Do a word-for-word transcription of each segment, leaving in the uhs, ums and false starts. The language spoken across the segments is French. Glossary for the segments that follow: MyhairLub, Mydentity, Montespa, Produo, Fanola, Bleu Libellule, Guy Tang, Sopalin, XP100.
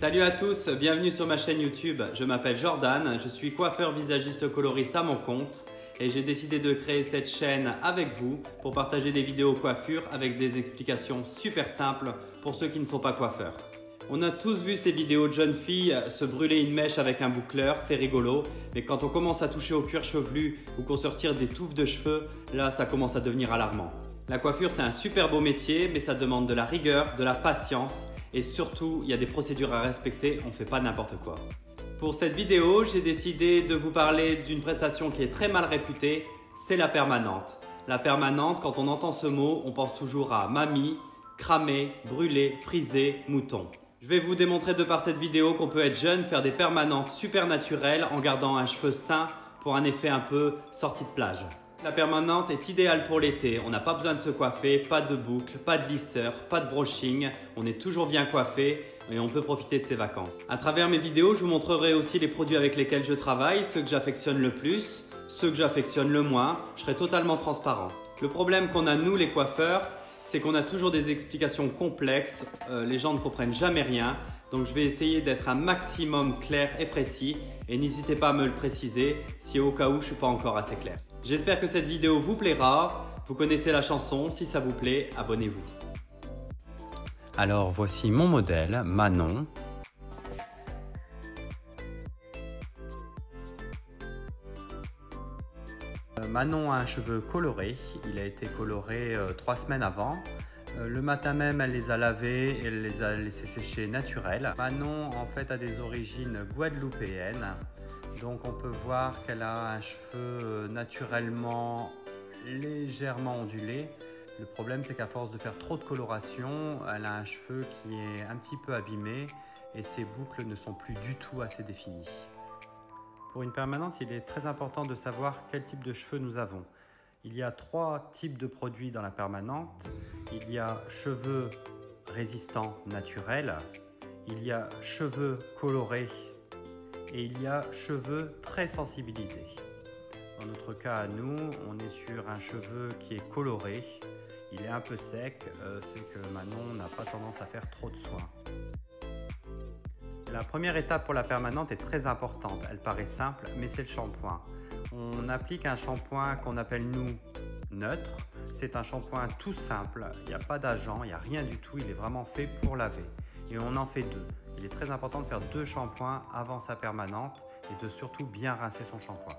Salut à tous, bienvenue sur ma chaîne YouTube. Je m'appelle Jordan, je suis coiffeur visagiste coloriste à mon compte et j'ai décidé de créer cette chaîne avec vous pour partager des vidéos coiffure avec des explications super simples pour ceux qui ne sont pas coiffeurs. On a tous vu ces vidéos de jeunes filles se brûler une mèche avec un boucleur, c'est rigolo, mais quand on commence à toucher au cuir chevelu ou qu'on se retire des touffes de cheveux, là ça commence à devenir alarmant. La coiffure c'est un super beau métier, mais ça demande de la rigueur, de la patience et surtout il y a des procédures à respecter, on ne fait pas n'importe quoi. Pour cette vidéo, j'ai décidé de vous parler d'une prestation qui est très mal réputée, c'est la permanente. La permanente, quand on entend ce mot, on pense toujours à mamie, cramer, brûler, friser, mouton. Je vais vous démontrer de par cette vidéo qu'on peut être jeune, faire des permanentes super naturelles en gardant un cheveu sain pour un effet un peu sortie de plage. La permanente est idéale pour l'été, on n'a pas besoin de se coiffer, pas de boucles, pas de lisseur, pas de brushing, on est toujours bien coiffé et on peut profiter de ses vacances. À travers mes vidéos, je vous montrerai aussi les produits avec lesquels je travaille, ceux que j'affectionne le plus, ceux que j'affectionne le moins, je serai totalement transparent. Le problème qu'on a nous les coiffeurs, c'est qu'on a toujours des explications complexes, euh, les gens ne comprennent jamais rien, donc je vais essayer d'être un maximum clair et précis, et n'hésitez pas à me le préciser si au cas où je ne suis pas encore assez clair. J'espère que cette vidéo vous plaira, vous connaissez la chanson, si ça vous plaît, abonnez-vous. Alors voici mon modèle, Manon. Manon a un cheveu coloré, il a été coloré euh, trois semaines avant. Euh, le matin même, elle les a lavés et elle les a laissés sécher naturels. Manon, en fait, a des origines guadeloupéennes. Donc on peut voir qu'elle a un cheveu naturellement légèrement ondulé. Le problème, c'est qu'à force de faire trop de coloration, elle a un cheveu qui est un petit peu abîmé et ses boucles ne sont plus du tout assez définies. Pour une permanente, il est très important de savoir quel type de cheveux nous avons. Il y a trois types de produits dans la permanente. Il y a cheveux résistants naturels, il y a cheveux colorés et il y a cheveux très sensibilisés. Dans notre cas à nous, on est sur un cheveu qui est coloré, il est un peu sec, c'est que Manon n'a pas tendance à faire trop de soins. La première étape pour la permanente est très importante, elle paraît simple, mais c'est le shampoing. On applique un shampoing qu'on appelle nous neutre, c'est un shampoing tout simple, il n'y a pas d'agent, il n'y a rien du tout, il est vraiment fait pour laver. Et on en fait deux. Il est très important de faire deux shampoings avant sa permanente et de surtout bien rincer son shampoing.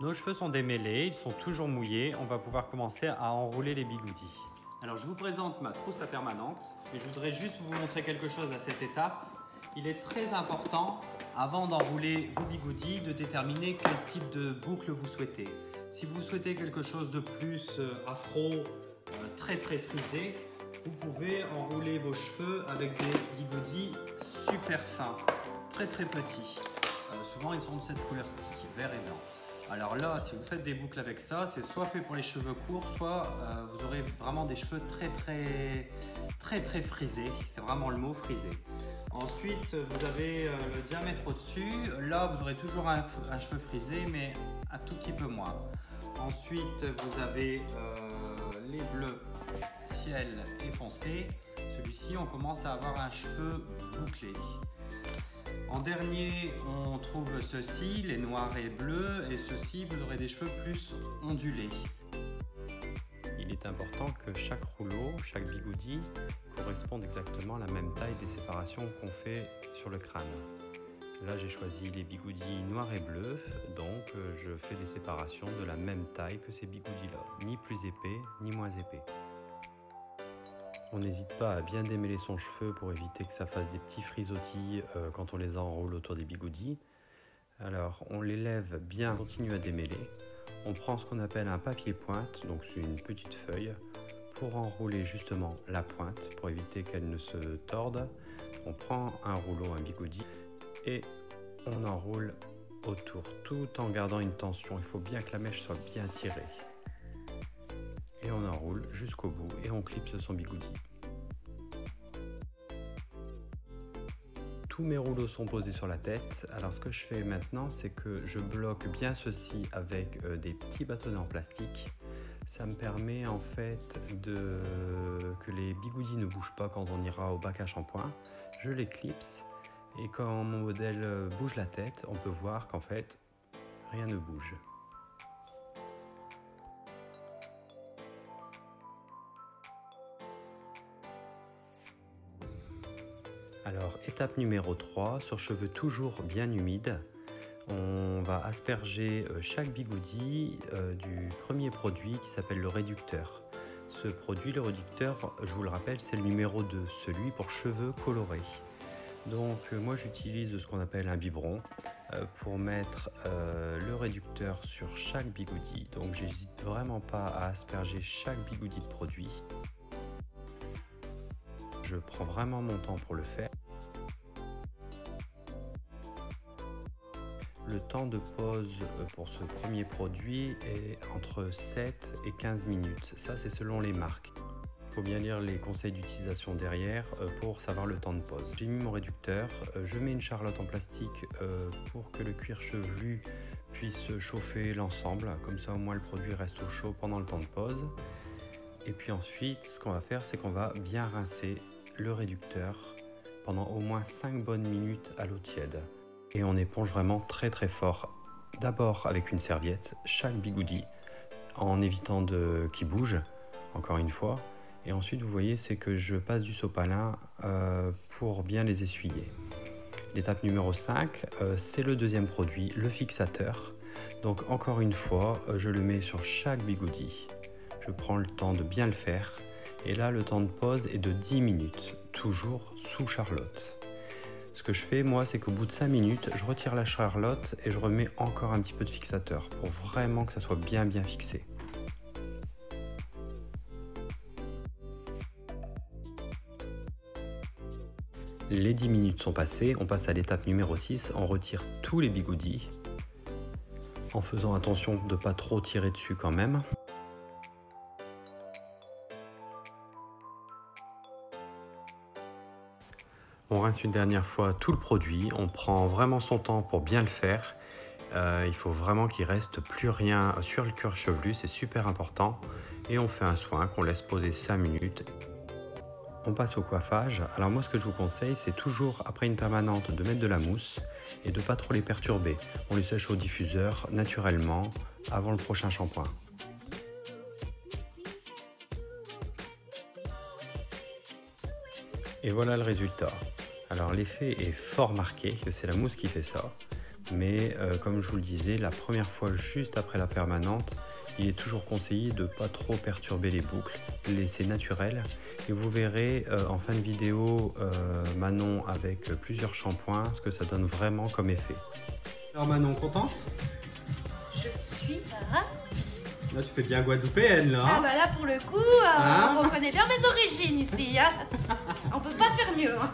Nos cheveux sont démêlés, ils sont toujours mouillés, on va pouvoir commencer à enrouler les bigoudis. Alors je vous présente ma trousse à permanente et je voudrais juste vous montrer quelque chose à cette étape. Il est très important, avant d'enrouler vos bigoudis, de déterminer quel type de boucle vous souhaitez. Si vous souhaitez quelque chose de plus afro, très très frisé, vous pouvez enrouler vos cheveux avec des bigoudis super fins, très très petits. Euh, souvent ils sont de cette couleur-ci, vert et blanc. Alors là, si vous faites des boucles avec ça, c'est soit fait pour les cheveux courts, soit euh, vous aurez vraiment des cheveux très très très très frisés. C'est vraiment le mot frisé. Ensuite, vous avez euh, le diamètre au-dessus. Là, vous aurez toujours un, un cheveu frisé, mais un tout petit peu moins. Ensuite, vous avez euh, les bleus ciel et foncé. Celui-ci, on commence à avoir un cheveu bouclé. En dernier, on trouve ceux-ci, les noirs et bleus, et ceux-ci, vous aurez des cheveux plus ondulés. Il est important que chaque rouleau, chaque bigoudi, corresponde exactement à la même taille des séparations qu'on fait sur le crâne. Là, j'ai choisi les bigoudis noirs et bleus, donc je fais des séparations de la même taille que ces bigoudis-là, ni plus épais, ni moins épais. On n'hésite pas à bien démêler son cheveu pour éviter que ça fasse des petits frisottis euh, quand on les enroule autour des bigoudis. Alors on les lève bien, on continue à démêler. On prend ce qu'on appelle un papier pointe, donc c'est une petite feuille, pour enrouler justement la pointe, pour éviter qu'elle ne se torde. On prend un rouleau, un bigoudi, et on enroule autour, tout en gardant une tension. Il faut bien que la mèche soit bien tirée. Et on enroule jusqu'au bout et on clipse son bigoudi. Tous mes rouleaux sont posés sur la tête. Alors ce que je fais maintenant, c'est que je bloque bien ceci avec des petits bâtonnets en plastique. Ça me permet en fait de... que les bigoudis ne bougent pas quand on ira au bac à shampoing. je l'éclipse et quand mon modèle bouge la tête, on peut voir qu'en fait, rien ne bouge. Alors, étape numéro trois, sur cheveux toujours bien humides, on va asperger chaque bigoudi du premier produit qui s'appelle le réducteur. Ce produit, le réducteur, je vous le rappelle, c'est le numéro deux, celui pour cheveux colorés. Donc moi j'utilise ce qu'on appelle un biberon pour mettre le réducteur sur chaque bigoudi. Donc j'hésite vraiment pas à asperger chaque bigoudi de produit. Je prends vraiment mon temps pour le faire. Le temps de pause pour ce premier produit est entre sept et quinze minutes. Ça, c'est selon les marques. Il faut bien lire les conseils d'utilisation derrière pour savoir le temps de pause. J'ai mis mon réducteur. Je mets une charlotte en plastique pour que le cuir chevelu puisse chauffer l'ensemble. Comme ça, au moins, le produit reste au chaud pendant le temps de pause. Et puis ensuite, ce qu'on va faire, c'est qu'on va bien rincer le réducteur pendant au moins cinq bonnes minutes à l'eau tiède. Et on éponge vraiment très très fort, d'abord avec une serviette, chaque bigoudi, en évitant de qu'il bouge, encore une fois. Et ensuite, vous voyez, c'est que je passe du sopalin euh, pour bien les essuyer. L'étape numéro cinq, euh, c'est le deuxième produit, le fixateur. Donc encore une fois, euh, je le mets sur chaque bigoudi. Je prends le temps de bien le faire. Et là, le temps de pause est de dix minutes, toujours sous charlotte. Ce que je fais, moi, c'est qu'au bout de cinq minutes, je retire la charlotte et je remets encore un petit peu de fixateur pour vraiment que ça soit bien bien fixé. Les dix minutes sont passées, on passe à l'étape numéro six, on retire tous les bigoudis en faisant attention de ne pas trop tirer dessus quand même. On rince une dernière fois tout le produit, on prend vraiment son temps pour bien le faire. Euh, il faut vraiment qu'il reste plus rien sur le cuir chevelu, c'est super important. Et on fait un soin qu'on laisse poser cinq minutes. On passe au coiffage. Alors moi, ce que je vous conseille, c'est toujours après une permanente de mettre de la mousse et de pas trop les perturber. On les sèche au diffuseur naturellement avant le prochain shampoing. Et voilà le résultat. Alors l'effet est fort marqué, que c'est la mousse qui fait ça, mais euh, comme je vous le disais, la première fois juste après la permanente, il est toujours conseillé de ne pas trop perturber les boucles, laisser naturel. Et vous verrez euh, en fin de vidéo euh, Manon avec plusieurs shampoings, ce que ça donne vraiment comme effet. Alors Manon, contente? Je suis ravie. Là tu fais bien guadeloupéenne là. Ah bah là pour le coup, euh, hein, on reconnaît bien mes origines ici. Hein. On peut pas faire mieux. Hein.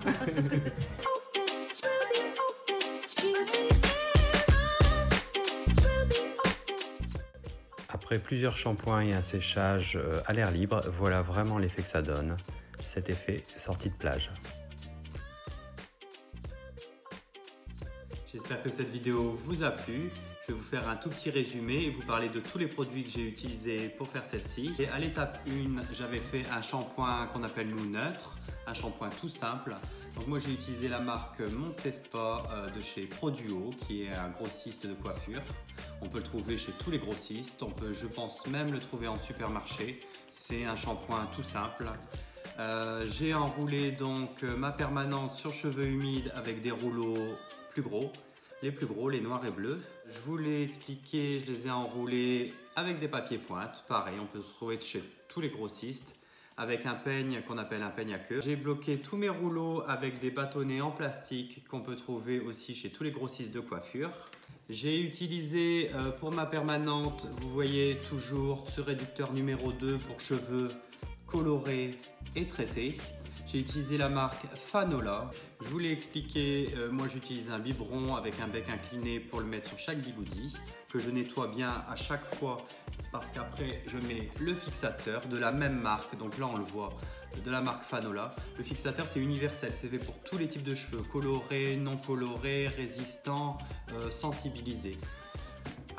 Après plusieurs shampoings et un séchage à l'air libre, voilà vraiment l'effet que ça donne. Cet effet sortie de plage. J'espère que cette vidéo vous a plu. Je vais vous faire un tout petit résumé et vous parler de tous les produits que j'ai utilisés pour faire celle-ci. Et à l'étape un, j'avais fait un shampoing qu'on appelle nous neutre, un shampoing tout simple. Donc moi j'ai utilisé la marque Montespa de chez Produo, qui est un grossiste de coiffure. On peut le trouver chez tous les grossistes, on peut je pense même le trouver en supermarché. C'est un shampoing tout simple. Euh, j'ai enroulé donc ma permanente sur cheveux humides avec des rouleaux plus gros. Les plus gros, les noirs et bleus. Je vous l'ai expliqué, je les ai enroulés avec des papiers pointes. Pareil, on peut se trouver chez tous les grossistes avec un peigne qu'on appelle un peigne à queue. J'ai bloqué tous mes rouleaux avec des bâtonnets en plastique qu'on peut trouver aussi chez tous les grossistes de coiffure. J'ai utilisé euh, pour ma permanente, vous voyez toujours ce réducteur numéro deux pour cheveux colorés et traités. J'ai utilisé la marque Fanola. Je vous l'ai expliqué, euh, moi j'utilise un biberon avec un bec incliné pour le mettre sur chaque bigoudi, que je nettoie bien à chaque fois parce qu'après je mets le fixateur de la même marque, donc là on le voit, de la marque Fanola. Le fixateur c'est universel, c'est fait pour tous les types de cheveux, colorés, non colorés, résistants, euh, sensibilisés.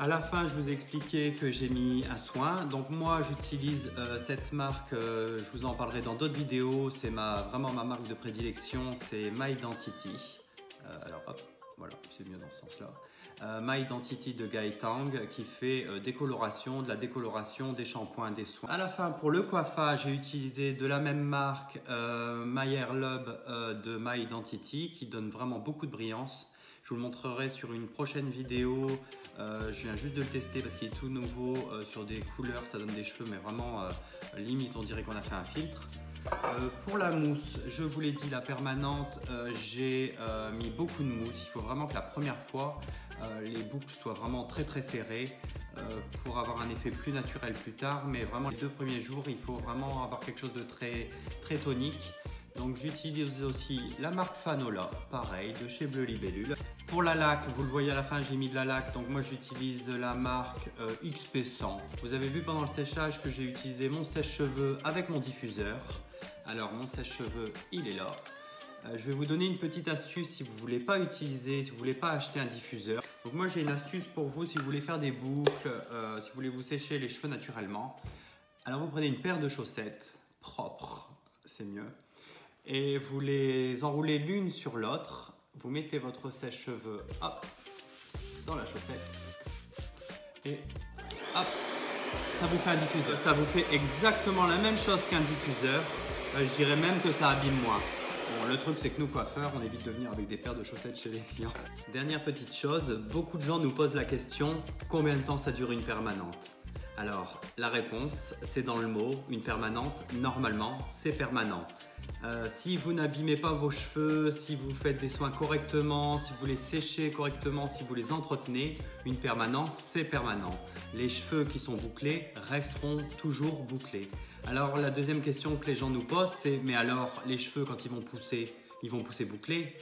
À la fin, je vous ai expliqué que j'ai mis un soin. Donc moi, j'utilise euh, cette marque, euh, je vous en parlerai dans d'autres vidéos. C'est ma, vraiment ma marque de prédilection, c'est Mydentity. Euh, alors hop, voilà, c'est mieux dans ce sens-là. Euh, Mydentity de Guy Tang qui fait euh, des colorations, de la décoloration, des shampoings, des soins. À la fin, pour le coiffage, j'ai utilisé de la même marque euh, MyhairLub euh, de Mydentity qui donne vraiment beaucoup de brillance. Je vous le montrerai sur une prochaine vidéo. Euh, je viens juste de le tester parce qu'il est tout nouveau euh, sur des couleurs. Ça donne des cheveux, mais vraiment euh, limite, on dirait qu'on a fait un filtre. Euh, pour la mousse, je vous l'ai dit, la permanente, euh, j'ai euh, mis beaucoup de mousse. Il faut vraiment que la première fois, euh, les boucles soient vraiment très très serrées euh, pour avoir un effet plus naturel plus tard. Mais vraiment, les deux premiers jours, il faut vraiment avoir quelque chose de très, très tonique. Donc j'utilise aussi la marque Fanola, pareil, de chez Bleu Libellule. Pour la laque, vous le voyez à la fin, j'ai mis de la laque, donc moi j'utilise la marque euh, X P cent. Vous avez vu pendant le séchage que j'ai utilisé mon sèche-cheveux avec mon diffuseur. Alors mon sèche-cheveux, il est là. Euh, je vais vous donner une petite astuce si vous ne voulez pas utiliser, si vous ne voulez pas acheter un diffuseur. Donc moi j'ai une astuce pour vous si vous voulez faire des boucles, euh, si vous voulez vous sécher les cheveux naturellement. Alors vous prenez une paire de chaussettes propres, c'est mieux. Et vous les enroulez l'une sur l'autre. Vous mettez votre sèche-cheveux hop dans la chaussette et hop, ça vous fait un diffuseur. Ça vous fait exactement la même chose qu'un diffuseur. Euh, je dirais même que ça abîme moins. Bon, le truc c'est que nous coiffeurs, on évite de venir avec des paires de chaussettes chez les clients. Dernière petite chose, beaucoup de gens nous posent la question combien de temps ça dure une permanente? Alors, la réponse, c'est dans le mot, une permanente, normalement, c'est permanent. Euh, si vous n'abîmez pas vos cheveux, si vous faites des soins correctement, si vous les séchez correctement, si vous les entretenez, une permanente, c'est permanent. Les cheveux qui sont bouclés resteront toujours bouclés. Alors, la deuxième question que les gens nous posent, c'est « Mais alors, les cheveux, quand ils vont pousser, ils vont pousser bouclés ?»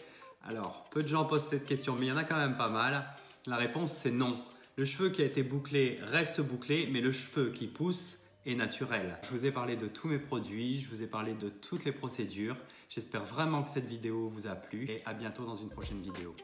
Alors, peu de gens posent cette question, mais il y en a quand même pas mal. La réponse, c'est non. Le cheveu qui a été bouclé reste bouclé, mais le cheveu qui pousse est naturel. Je vous ai parlé de tous mes produits, je vous ai parlé de toutes les procédures. J'espère vraiment que cette vidéo vous a plu et à bientôt dans une prochaine vidéo.